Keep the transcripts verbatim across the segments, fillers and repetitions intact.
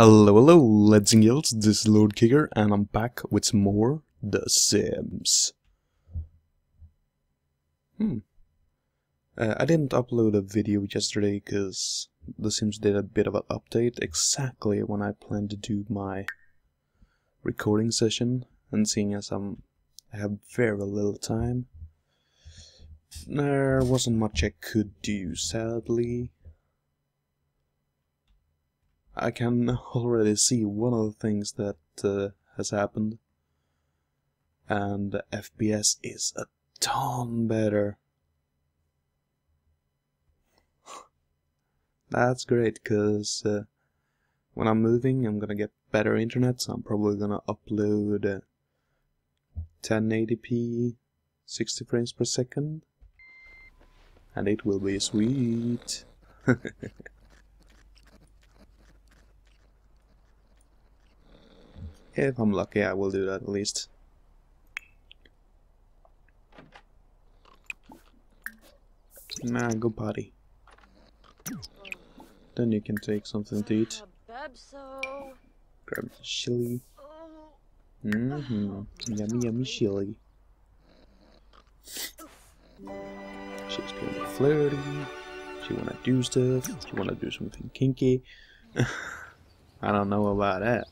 Hello, hello, lads and guilds, this is Lord Kicker, and I'm back with some more The Sims. Hmm. Uh, I didn't upload a video yesterday, because The Sims did a bit of an update exactly when I planned to do my recording session, and seeing as I'm, I have very little time, there wasn't much I could do, sadly. I can already see one of the things that uh, has happened, and F P S is a ton better. That's great, because uh, when I'm moving I'm gonna get better internet, so I'm probably gonna upload uh, ten eighty p sixty frames per second, and it will be sweet. If I'm lucky, I will do that at least. Nah, go potty. Then you can take something to eat. Grab the chili. Mm-hmm. Yummy, yummy chili. She's gonna be flirty. She wanna do stuff. She wanna do something kinky. I don't know about that.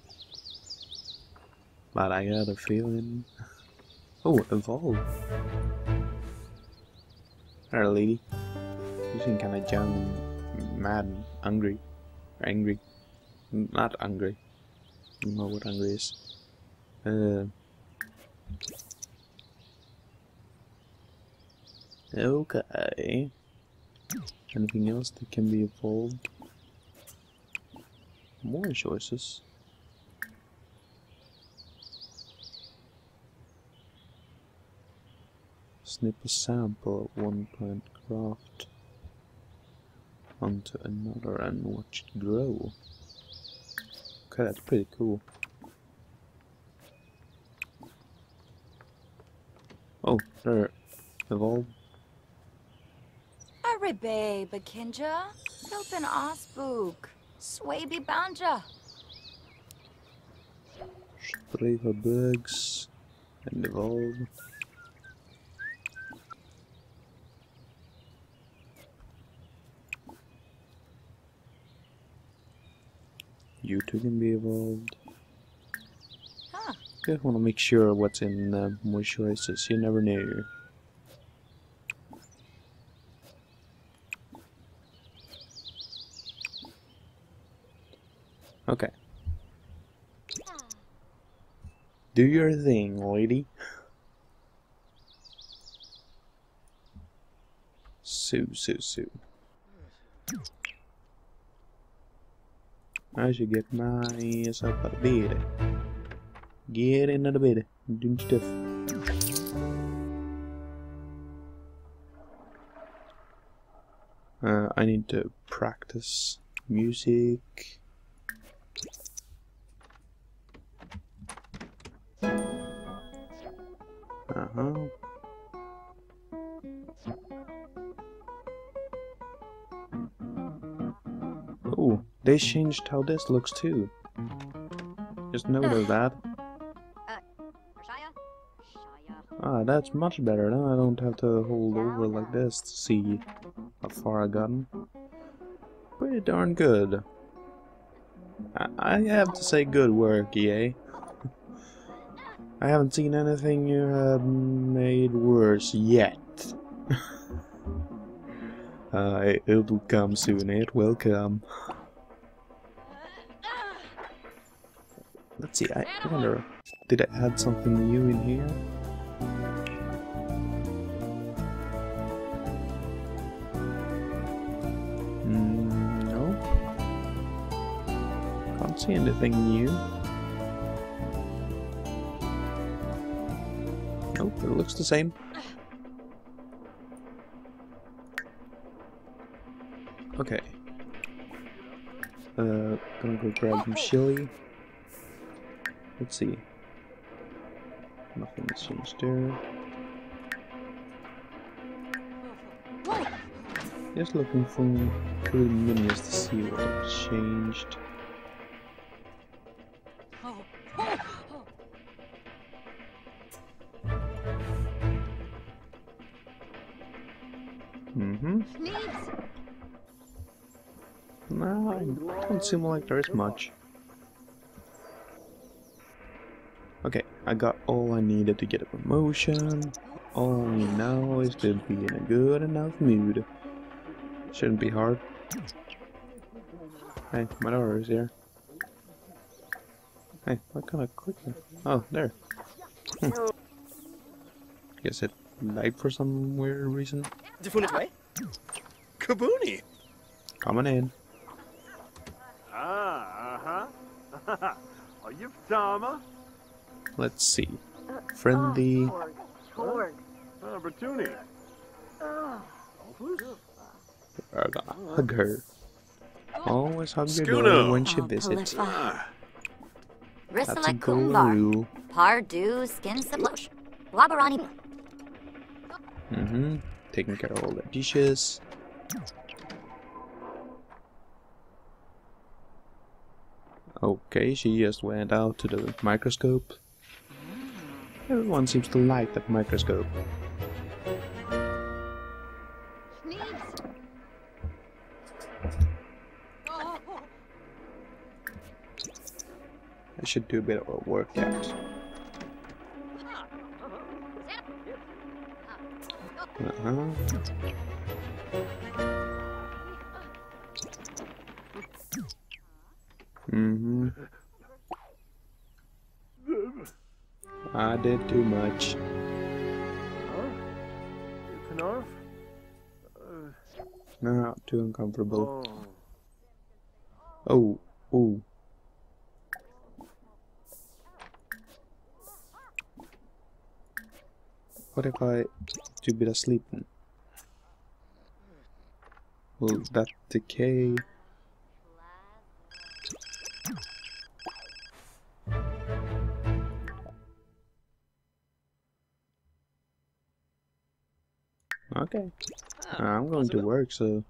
But I got a feeling. Oh, evolve! There, lady. You seem kind of young, mad, and hungry. Or angry. Not hungry. I don't know what hungry is. Uh. Okay. Anything else that can be evolved? More choices. Snip a sample of one plant craft onto another and watch it grow. Okay, that's pretty cool. Oh, there. Evolve. Aribe Bakinja, Silpen Osbook, Swaby Banja. Strafe bugs and evolve. You two can be evolved. Huh. I want to make sure what's in uh, moisturizers. You never know. Okay. Do your thing, lady. Sue, Sue, Sue. I should get my ass up out of bed. Get in out of bed. Do stuff. Uh, I need to practice music. Uh huh. Oh. They changed how this looks too. Just noticed that. Ah, that's much better. Now I don't have to hold over like this to see how far I've gotten. Pretty darn good. I, I have to say, good work, E A. I haven't seen anything you have made worse yet. uh, it, it'll come soon. It will come. Let's see, I wonder, did I add something new in here? Mm, no. Can't see anything new. Nope, it looks the same. Okay. Uh, gonna go grab some chili. Let's see. Nothing seems to. Just looking through the menus to see what changed. Mm-hmm. No, it doesn't seem like there is much. Okay, I got all I needed to get a promotion. All we know is to be in a good enough mood. Shouldn't be hard. Hey, my daughter is here. Hey, why can't I click it? Oh, there. Hm. Guess it died for some weird reason. Kabooni! Coming in. Ah, uh huh. Are you Tama? Let's see. Friendly. Opportunity. We're gonna hug her. Always hug your daughter when she visits. That's a good rule. Mm-hmm. Taking care of all the dishes. Okay, she just went out to the microscope. Everyone seems to like that microscope. I should do a bit of a workout. Uh-huh. Mm-hmm. I did too much. Huh? No, not too uncomfortable. Oh, ooh. What if I do a bit of sleeping? Will that decay? Okay, I'm going to work, so...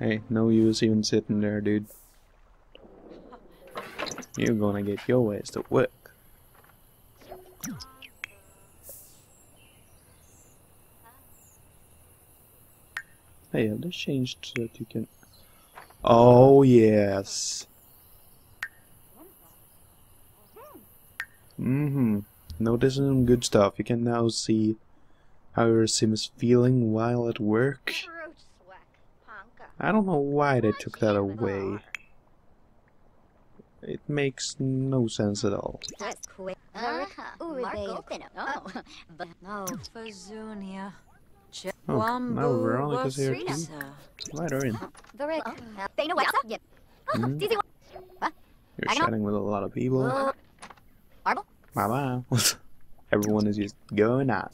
Hey, no use even sitting there, dude. You're gonna get your ass to work. Hey, have they changed so that you can... Oh, yes! Mm-hmm. Noticing some good stuff. You can now see how your sim is feeling while at work. I don't know why they took that away. It makes no sense at all. Oh, now Veronica's here too. Let her in. Mm-hmm. You're chatting with a lot of people. Bye-bye. Everyone is just going out.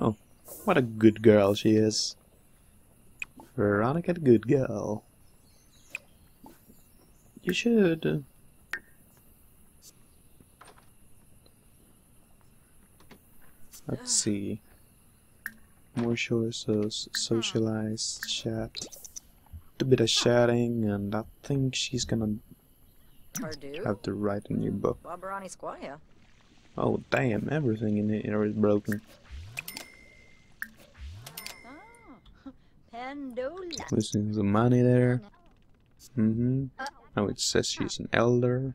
Oh, what a good girl she is. Veronica, the good girl. You should. Let's see. More choices, socialize, chat. A bit of chatting, and I think she's gonna have to write a new book. Oh damn, everything in here is broken. Losing some money there. Mm-hmm. Now it says she's an elder.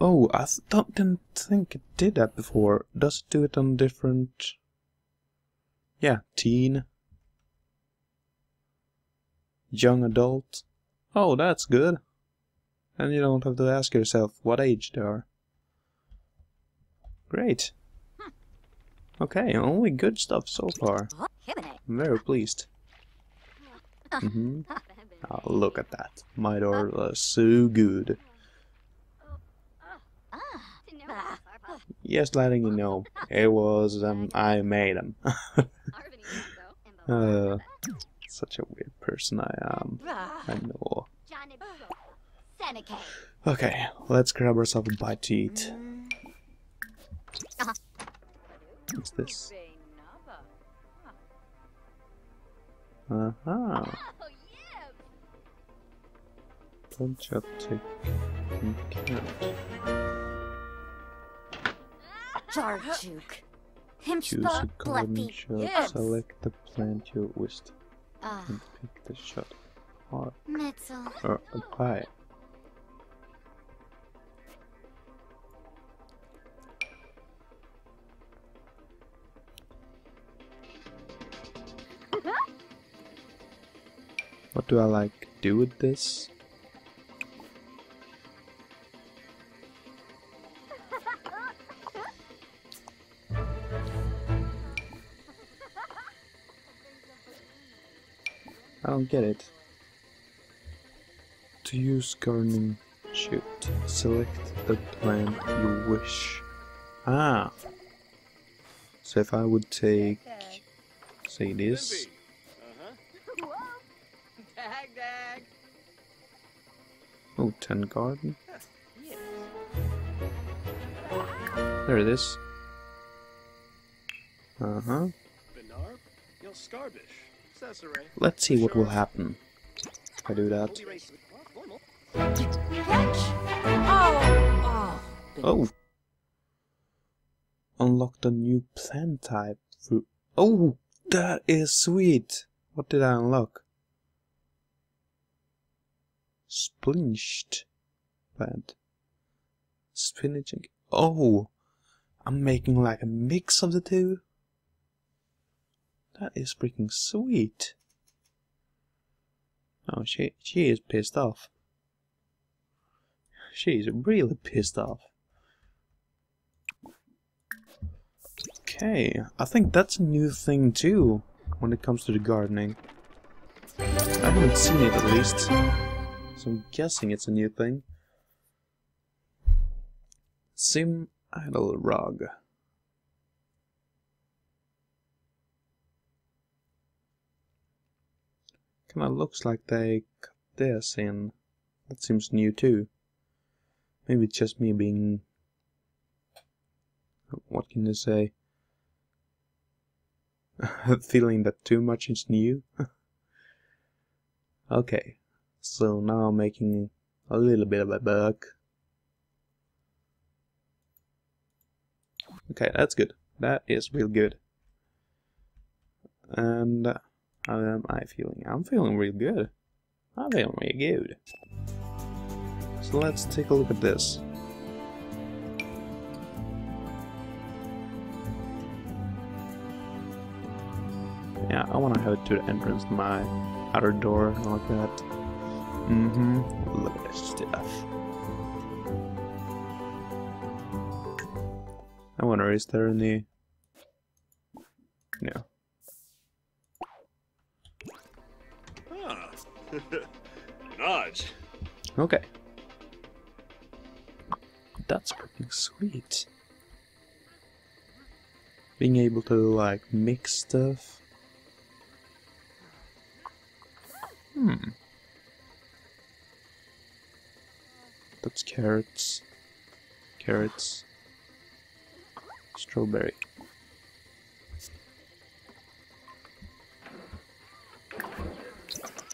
Oh, I th didn't think it did that before. Does it do it on different... Yeah, teen. Young adult. Oh, that's good. And you don't have to ask yourself what age they are. Great. Okay, only good stuff so far. I'm very pleased. Mm-hmm. Oh, look at that. My daughter was so good. Yes, letting you know, it was um I made them. Uh, such a weird person I am. I know. Okay, let's grab ourselves a bite to eat. What's this? Uh huh. Punch up to Charjuke. Choose a garden shot, yes. Select the plant you wish to, uh, and pick the shot or, or apply. What do I like do with this? I don't get it. To use gardening shoot, select the plant you wish. Ah! So if I would take, say this. Oh, ten garden. There it is. Uh huh. Let's see what will happen if I do that. Oh! Unlocked a new plant type through. Oh! That is sweet! What did I unlock? Splinched plant. Spinach and. Oh! I'm making like a mix of the two? That is freaking sweet. Oh, she she is pissed off. She's really pissed off. Okay, I think that's a new thing too when it comes to the gardening. I haven't seen it at least, so I'm guessing it's a new thing. Sim Idle Rog. Kinda looks like they cut this in. That seems new too. Maybe it's just me being. What can you say? Feeling that too much is new. Okay, so now I'm making a little bit of a buck. Okay, that's good. That is real good. And. Uh, How am I feeling? I'm feeling real good. I'm feeling real good. So let's take a look at this. Yeah, I want to head to the entrance to my outer door and look at that. Mm-hmm. Look at this stuff. I wonder, is there any... No. Nudge. Okay. That's pretty sweet. Being able to like mix stuff. Hmm. That's carrots. Carrots. Strawberry.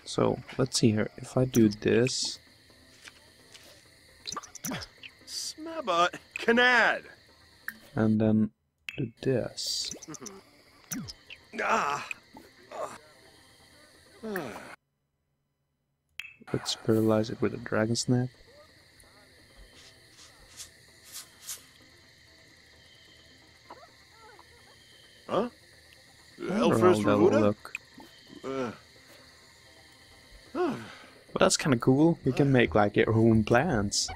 So, let's see here, if I do this... Snabba canad! And then do this... Let's paralyze it with a dragon snap. Huh? Hell first look. Uh. But that's kind of cool. You can make like your own plants.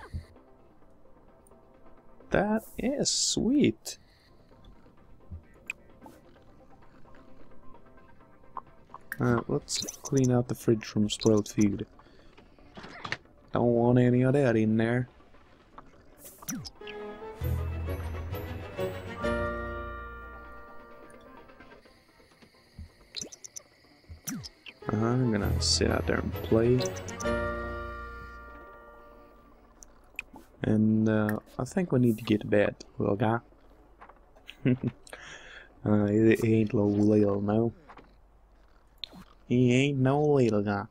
That is sweet. Uh, let's clean out the fridge from spoiled food. Don't want any of that in there. I'm gonna sit out there and play. And uh, I think we need to get to bed, little guy. uh, he, he ain't no little, no. He ain't no little guy.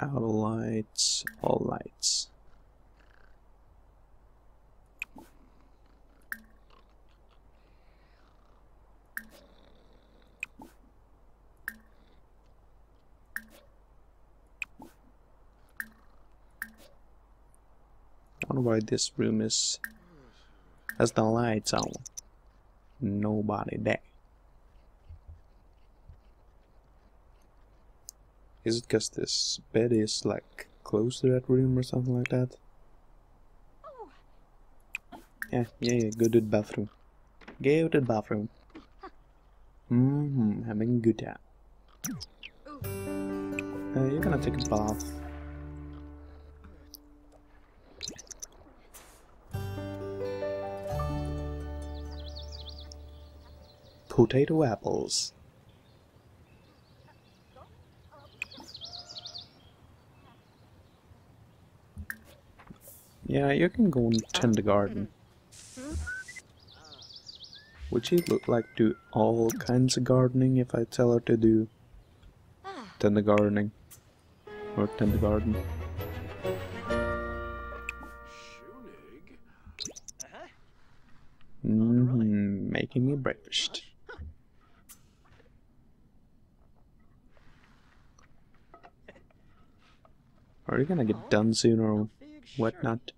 Out of lights, all lights. I don't know why this room is has the lights on. Nobody there. Is it because this bed is like close to that room or something like that? Yeah, yeah, yeah, go to the bathroom. Go to the bathroom. Mmm, having a good time. Uh, you're gonna take a bath. Potato apples. Yeah, you can go and tend the garden, would she look like do all kinds of gardening if I tell her to do tend the gardening or tend the garden. Mm-hmm, making me breakfast. Are you gonna get done soon or whatnot?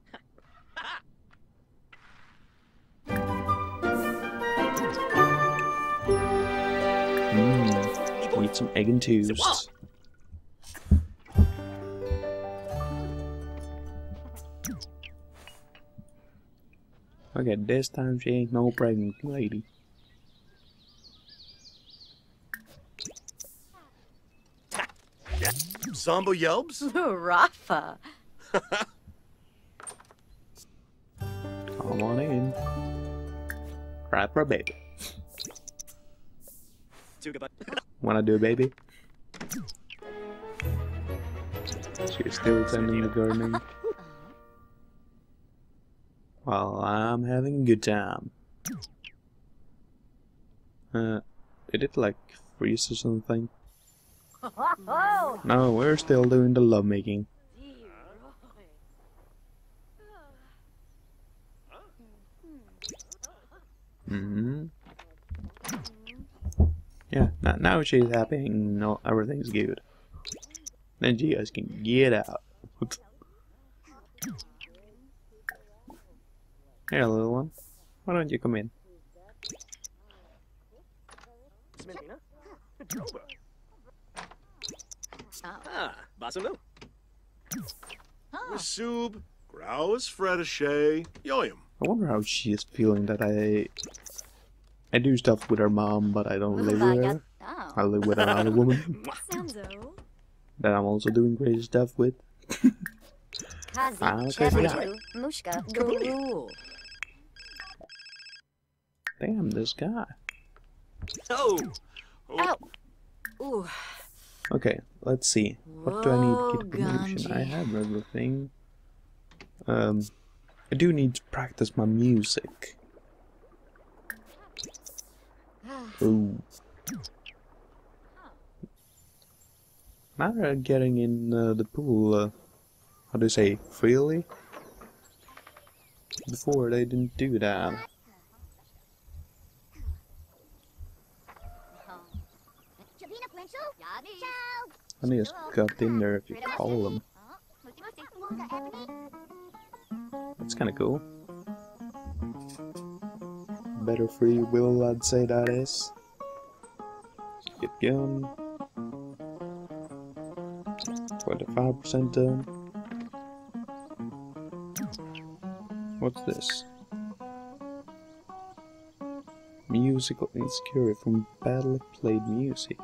Mmm, need some egg and toast. Okay, this time she ain't no pregnant lady. Zombo yelps? Rafa. Come on in. Right for a baby. Wanna do a baby? She's still tending the gardening. Well, I'm having a good time. Uh, did it like freeze or something? No, we're still doing the lovemaking. Mm-hmm. Yeah, now, now she's happy and no, everything's good. Then you guys can get out. Here, little one. Why don't you come in? Ah, Basano. Sub, Grouse, Fredashay, Yoyum. I wonder how she is feeling that I I do stuff with her mom, but I don't live with her. I live with another woman that I'm also doing crazy stuff with. I'm a crazy guy. Damn, this guy. Oh. Oh. Ooh. Okay, let's see. What do I need to get a promotion? I have everything. Um, I do need to practice my music. Ooh. Matter of getting in uh, the pool, uh, how do you say, freely? Before they didn't do that. I just got in there if you call them. That's kinda cool. Better free will, I'd say that is. Skip gun. twenty-five percent done. What's this? Musical insecurity from badly played music.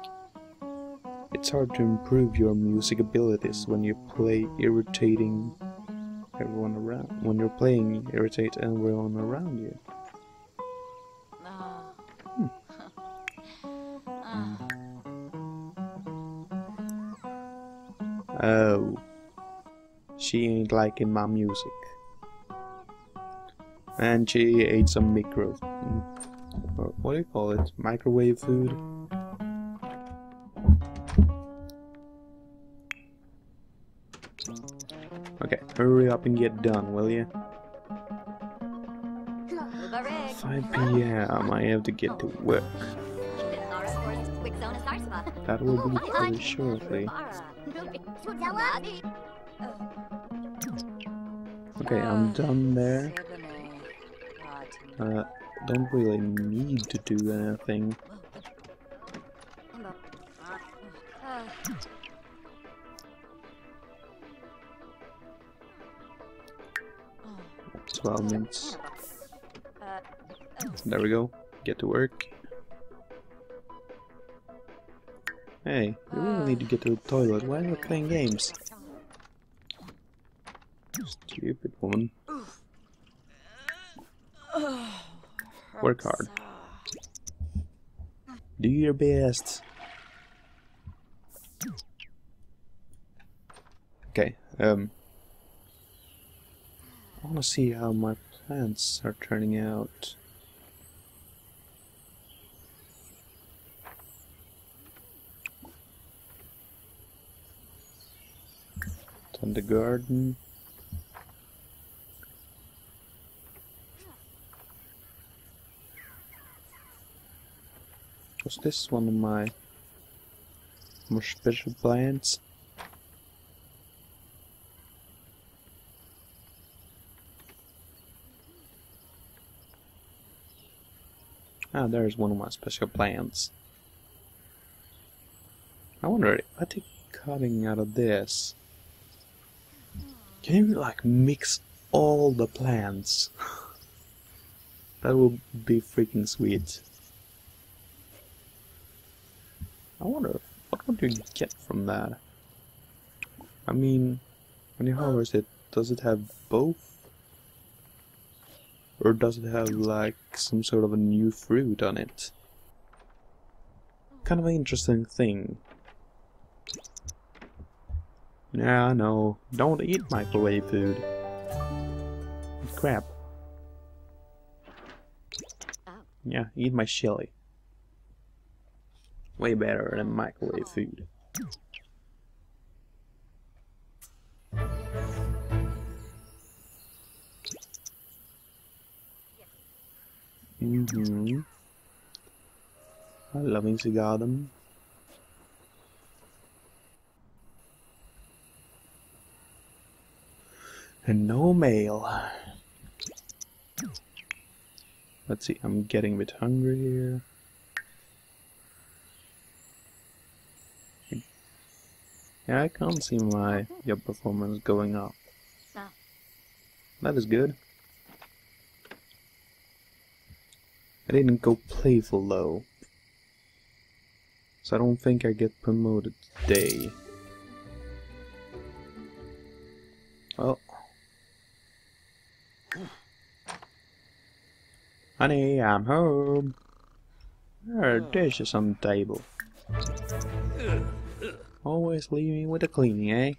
It's hard to improve your music abilities when you play irritating everyone around. When you're playing, you irritate everyone around you. Hmm. Oh, she ain't liking my music. And she ate some micro... Or what do you call it? Microwave food? Okay, hurry up and get done, will you? five P M I have to get to work. That will be pretty shortly. Okay, I'm done there. Uh, don't really need to do anything. twelve minutes. There we go. Get to work. Hey, you really need to get to the toilet. Why are you playing games? Stupid woman. Work hard. Do your best. Okay, um... I wanna see how my plants are turning out. Tend the garden. Was this one of my more special plants? Ah, there's one of my special plants. I wonder if I take cutting out of this. Can you like mix all the plants? That would be freaking sweet. I wonder, what would you get from that? I mean, when you harvest it, does it have both? Or does it have like some sort of a new fruit on it? Kind of an interesting thing. Nah, no, don't eat microwave food. Crap. Yeah, eat my chili. Way better than microwave food. Mm-hmm. I love in the garden. And no mail. Let's see, I'm getting a bit hungry here. Yeah, I can't see my job performance going up. That is good. I didn't go playful though. So I don't think I get promoted today. Well. Honey, I'm home. There are dishes on the table. Always leave me with the cleaning, eh?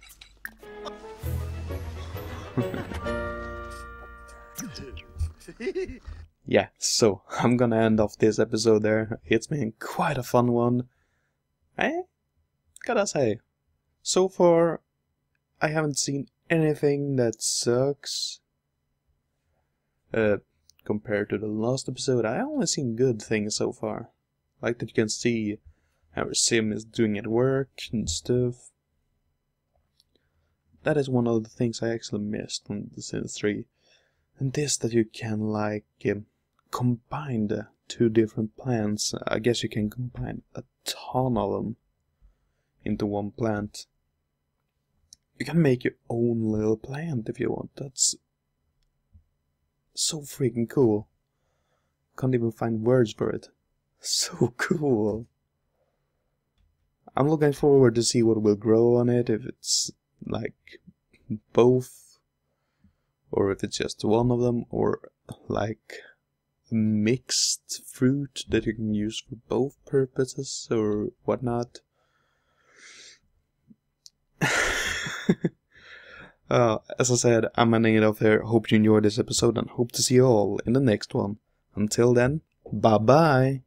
Yeah, so I'm gonna end off this episode there. It's been quite a fun one. Eh? Gotta say. So far, I haven't seen anything that sucks. Uh, compared to the last episode, I only seen good things so far. Like that you can see how our sim is doing at work and stuff. That is one of the things I actually missed on The Sims three. And this that you can like um, combine the two different plants. I guess you can combine a ton of them into one plant. You can make your own little plant if you want. That's so freaking cool. Can't even find words for it. So cool. I'm looking forward to see what will grow on it, if it's like both or if it's just one of them, or like a mixed fruit that you can use for both purposes or whatnot. uh, as I said, I'm ending it off here. Hope you enjoyed this episode and hope to see you all in the next one. Until then, bye bye!